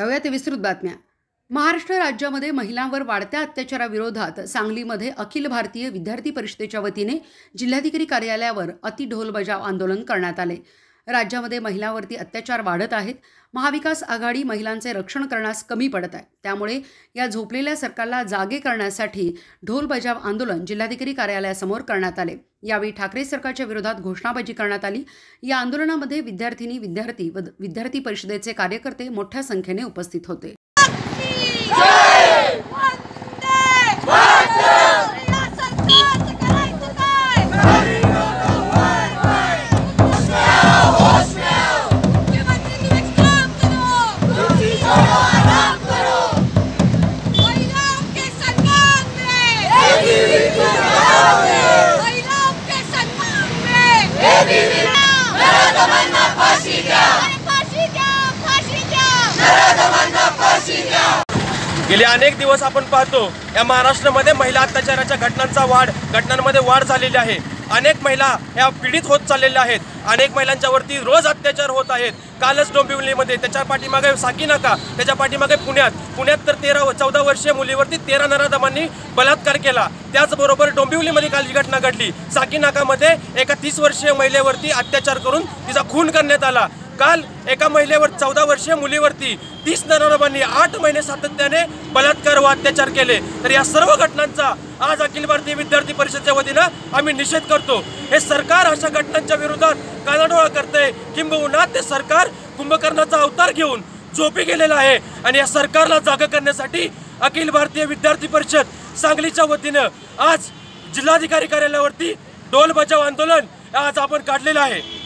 पाहूयात विस्तृत बातम्या। महाराष्ट्र राज्यामध्ये महिलांवर वाढत्या अत्याचाराविरोधात सांगलीमध्ये अखिल भारतीय विद्यार्थी परिषदेच्या वतीने जिल्हाधिकारी कार्यालयावर अतिढोलबजाव आंदोलन करण्यात आले। राज्यामध्ये महिलांवरती अत्याचार वाढत आहेत। महाविकास आघाडी महिलांचे रक्षण करण्यास कमी पडत आहे, त्यामुळे या झोपलेल्या सरकारला जागे करण्यासाठी ढोलबजाव आंदोलन जिल्हाधिकारी कार्यालयासमोर करण्यात आले। यावेळी ठाकरे सरकारच्या विरोधात घोषणाबाजी करण्यात आली। या आंदोलनामध्ये विद्यार्थिनी, विद्यार्थी व विद्यार्थी परिषदेचे कार्यकर्ते मोठ्या संख्येने उपस्थित होते। गेले अनेक दिवस आपण पाहतो या महाराष्ट्रामध्ये महिला अत्याचाराच्या घटनांमध्ये वाढ झालेली आहे। अनेक महिला ह्या पीडित होत चाललेल्या आहेत। अनेक महिलांच्यावरती रोज अत्याचार होत आहेत। कालच डोंबिवलीमध्ये, त्याच्या पाठीमागे साकीनाका, त्याच्या पाठीमागे पुण्यात तर 14 वर्षीय मुलीवरती 13 नराधमांनी बलात्कार केला। त्याचबरोबर डोंबिवलीमध्ये काल ही घटना घडली। साकीनाकामध्ये एका 30 वर्षीय महिलेवरती अत्याचार करून तिचा खून करण्यात आला। काल एका महिलेवर 14 वर्षीय मुलीवरती 30 नराधमांनी 8 महिने सातत्याने बलात्कार व अत्याचार केले। तर या सर्व घटनांचा आज अखिल भारतीय विद्यार्थी परिषदेच्या वतीनं आम्ही निषेध करतो। हे सरकार अशा घटनांच्या विरोधात कानाडोळा करते, किंबहुना ते सरकार कुंभकर्णाचा अवतार घेऊन झोपी गेलेलं आहे। आणि या सरकारला जागा करण्यासाठी अखिल भारतीय विद्यार्थी परिषद सांगलीच्या वतीनं आज जिल्हाधिकारी कार्यालयावरती ढोल बजाव आंदोलन आज आपण काढलेलं आहे।